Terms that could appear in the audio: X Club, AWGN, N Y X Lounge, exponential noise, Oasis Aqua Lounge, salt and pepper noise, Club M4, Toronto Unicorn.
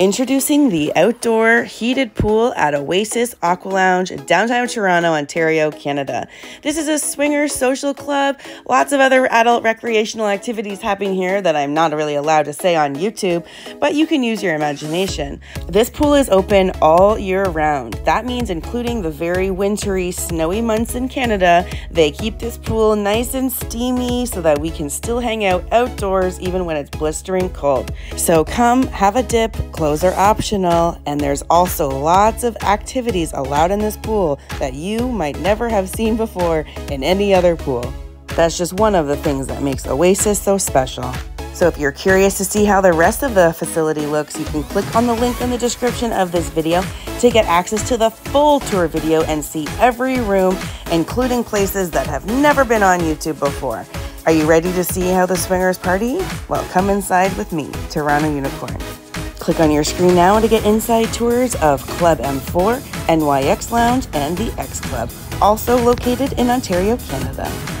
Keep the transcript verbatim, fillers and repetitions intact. Introducing the outdoor heated pool at Oasis Aqua Lounge in downtown Toronto, Ontario, Canada. This is a swinger social club. Lots of other adult recreational activities happening here that I'm not really allowed to say on YouTube, but you can use your imagination. This pool is open all year round. That means including the very wintry, snowy months in Canada. They keep this pool nice and steamy so that we can still hang out outdoors even when it's blistering cold. So come, have a dip, close are optional, and there's also lots of activities allowed in this pool that you might never have seen before in any other pool. That's just one of the things that makes Oasis so special. So if you're curious to see how the rest of the facility looks, you can click on the link in the description of this video to get access to the full tour video and see every room, including places that have never been on YouTube before. Are you ready to see how the swingers party? Well, come inside with me, Toronto Unicorn. Click on your screen now to get inside tours of Club M four, N Y X Lounge, and the X Club, also located in Ontario, Canada.